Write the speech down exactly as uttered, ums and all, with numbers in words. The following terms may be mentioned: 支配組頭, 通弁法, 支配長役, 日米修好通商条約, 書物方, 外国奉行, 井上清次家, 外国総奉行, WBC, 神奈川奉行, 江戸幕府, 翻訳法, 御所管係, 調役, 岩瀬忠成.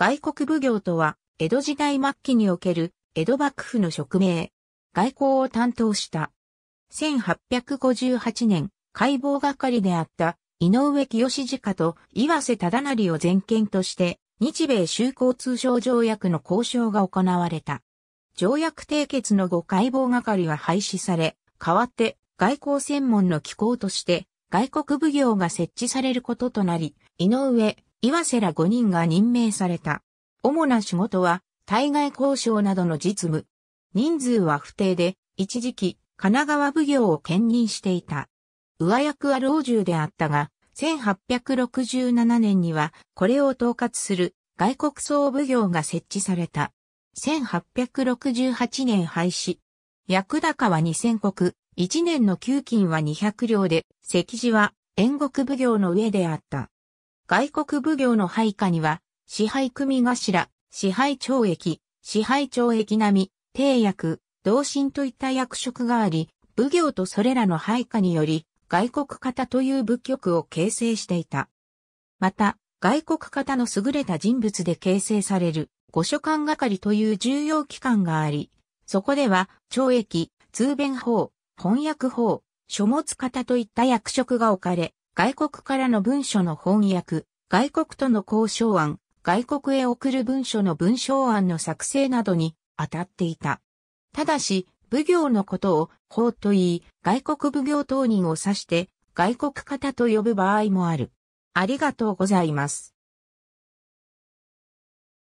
外国奉行とは、江戸時代末期における江戸幕府の職名、外交を担当した。せんはっぴゃくごじゅうはちねん、海防係であった井上清次家と岩瀬忠成を全権として、日米修好通商条約の交渉が行われた。条約締結の後海防係は廃止され、代わって外交専門の機構として、外国奉行が設置されることとなり、井上、岩瀬らごにんが任命された。主な仕事は、対外交渉などの実務。人数は不定で、一時期、神奈川奉行を兼任していた。上役は老中であったが、せんはっぴゃくろくじゅうななねんには、これを統括する外国総奉行が設置された。せんはっぴゃくろくじゅうはちねん廃止。役高はにせんこく、いちねんの給金はにひゃくりょうで、席次は、遠国奉行の上であった。外国奉行の配下には、支配組頭、支配長役、支配長役並、定役、同心といった役職があり、奉行とそれらの配下により、外国方という部局を形成していた。また、外国方の優れた人物で形成される、御所管係という重要機関があり、そこでは、調役、通弁法、翻訳法、書物方といった役職が置かれ、外国からの文書の翻訳、外国との交渉案、外国へ送る文書の文章案の作成などに当たっていた。ただし、奉行のことを法と言い、外国奉行当人を指して、外国方と呼ぶ場合もある。ありがとうございます。